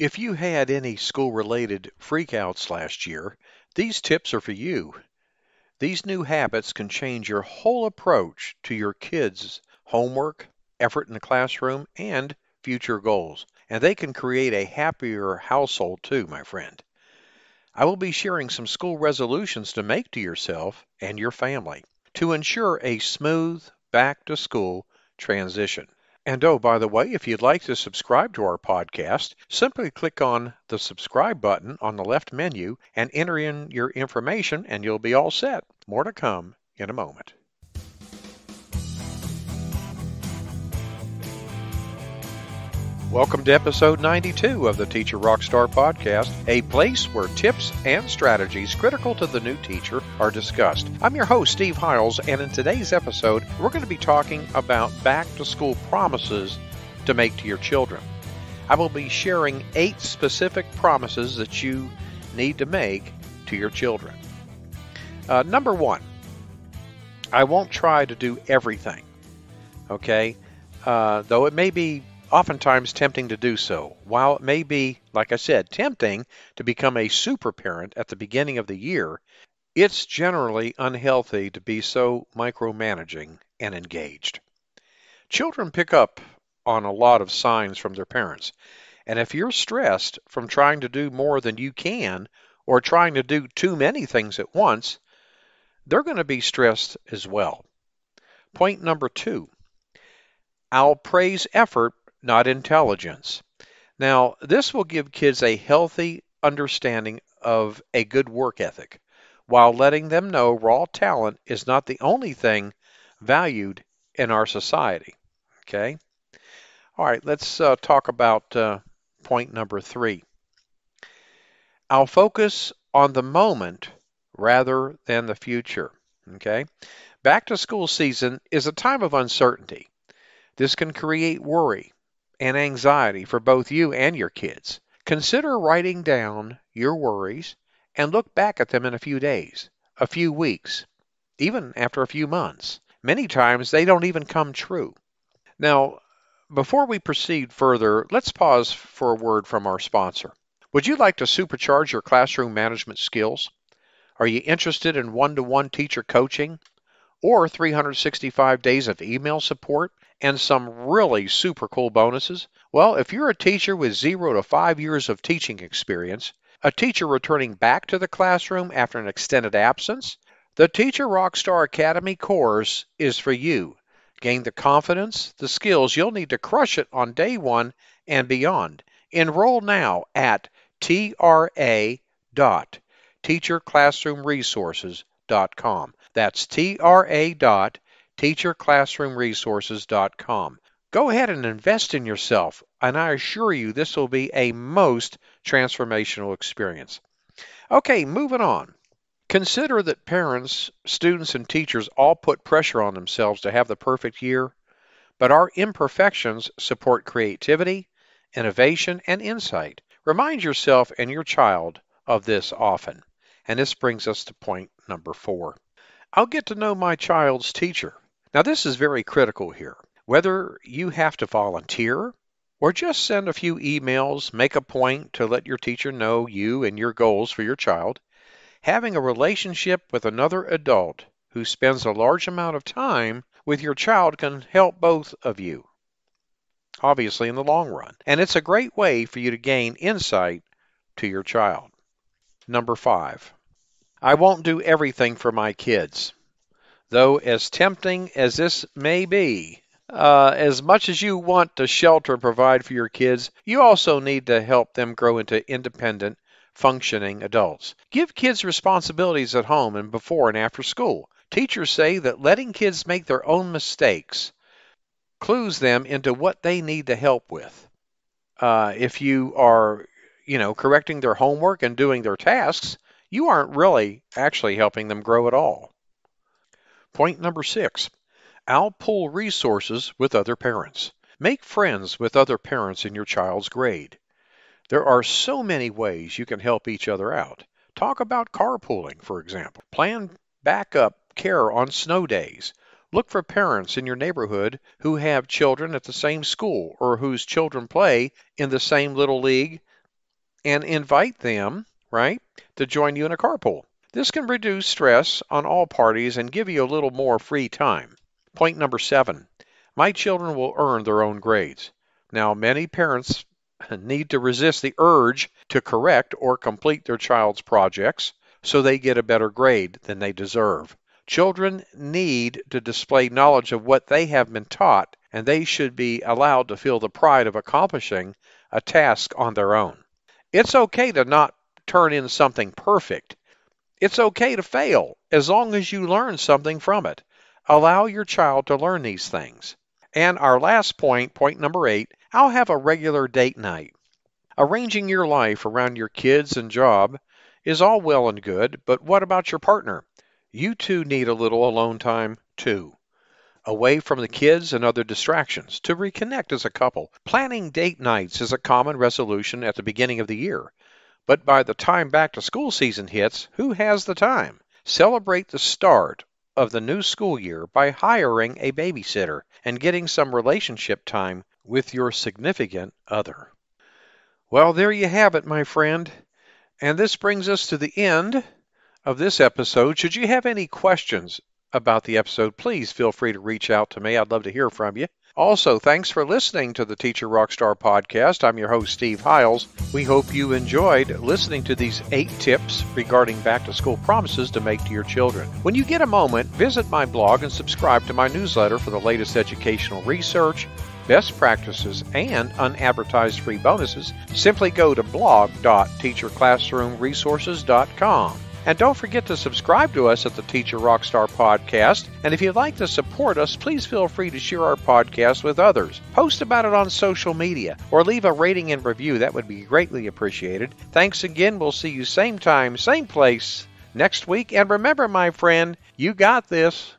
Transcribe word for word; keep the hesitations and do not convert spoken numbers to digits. If you had any school-related freakouts last year, these tips are for you. These new habits can change your whole approach to your kids' homework, effort in the classroom, and future goals. And they can create a happier household too, my friend. I will be sharing some school resolutions to make to yourself and your family to ensure a smooth back-to-school transition. And oh, by the way, if you'd like to subscribe to our podcast, simply click on the subscribe button on the left menu and enter in your information and you'll be all set. More to come in a moment. Welcome to episode ninety-two of the Teacher Rockstar Podcast, a place where tips and strategies critical to the new teacher are discussed. I'm your host, Steve Hiles, and in today's episode, we're going to be talking about back-to-school promises to make to your children. I will be sharing eight specific promises that you need to make to your children. Uh, number one, I won't try to do everything, okay? Uh, though it may be oftentimes tempting to do so. While it may be, like I said, tempting to become a super parent at the beginning of the year, it's generally unhealthy to be so micromanaging and engaged. Children pick up on a lot of signs from their parents, and if you're stressed from trying to do more than you can or trying to do too many things at once, they're going to be stressed as well. Point number two, I'll praise effort, not intelligence. Now, this will give kids a healthy understanding of a good work ethic, while letting them know raw talent is not the only thing valued in our society. Okay? All right, let's uh, talk about uh, point number three. I'll focus on the moment rather than the future. Okay? Back to school season is a time of uncertainty. This can create worry and anxiety for both you and your kids. Consider writing down your worries and look back at them in a few days, a few weeks, even after a few months. Many times they don't even come true. Now, before we proceed further, let's pause for a word from our sponsor. Would you like to supercharge your classroom management skills? Are you interested in one-to-one teacher coaching or three hundred sixty-five days of email support and some really super cool bonuses? Well, if you're a teacher with zero to five years of teaching experience, a teacher returning back to the classroom after an extended absence, the Teacher Rockstar Academy course is for you. Gain the confidence, the skills you'll need to crush it on day one and beyond. Enroll now at T R A dot teacher classroom resources dot com. That's T R A dot teacher classroom resources dot com. Go ahead and invest in yourself, and I assure you this will be a most transformational experience. Okay, moving on. Consider that parents, students, and teachers all put pressure on themselves to have the perfect year, but our imperfections support creativity, innovation, and insight. Remind yourself and your child of this often. And this brings us to point number four. I'll get to know my child's teacher. Now, this is very critical here. Whether you have to volunteer or just send a few emails, make a point to let your teacher know you and your goals for your child, having a relationship with another adult who spends a large amount of time with your child can help both of you, obviously in the long run. And it's a great way for you to gain insight to your child. Number five, I won't do everything for my kids. Though as tempting as this may be, uh, as much as you want to shelter and provide for your kids, you also need to help them grow into independent, functioning adults. Give kids responsibilities at home and before and after school. Teachers say that letting kids make their own mistakes clues them into what they need to help with. Uh, if you are, you know, correcting their homework and doing their tasks, you aren't really actually helping them grow at all. Point number six, I'll pool resources with other parents. Make friends with other parents in your child's grade. There are so many ways you can help each other out. Talk about carpooling, for example. Plan backup care on snow days. Look for parents in your neighborhood who have children at the same school or whose children play in the same little league and invite them, right, to join you in a carpool. This can reduce stress on all parties and give you a little more free time. Point number seven, my children will earn their own grades. Now, many parents need to resist the urge to correct or complete their child's projects so they get a better grade than they deserve. Children need to display knowledge of what they have been taught, and they should be allowed to feel the pride of accomplishing a task on their own. It's okay to not turn in something perfect. It's okay to fail as long as you learn something from it. Allow your child to learn these things. And our last point, point number eight, I'll have a regular date night. Arranging your life around your kids and job is all well and good, but what about your partner? You two need a little alone time too. Away from the kids and other distractions to reconnect as a couple. Planning date nights is a common resolution at the beginning of the year. But by the time back to school season hits, who has the time? Celebrate the start of the new school year by hiring a babysitter and getting some relationship time with your significant other. Well, there you have it, my friend. And this brings us to the end of this episode. Should you have any questions about the episode, please feel free to reach out to me. I'd love to hear from you. Also, thanks for listening to the Teacher Rockstar Podcast. I'm your host, Steve Hiles. We hope you enjoyed listening to these eight tips regarding back-to-school promises to make to your children. When you get a moment, visit my blog and subscribe to my newsletter for the latest educational research, best practices, and unadvertised free bonuses. Simply go to blog dot teacher classroom resources dot com. And don't forget to subscribe to us at the Teacher Rockstar Podcast. And if you'd like to support us, please feel free to share our podcast with others. Post about it on social media or leave a rating and review. That would be greatly appreciated. Thanks again. We'll see you same time, same place next week. And remember, my friend, you got this.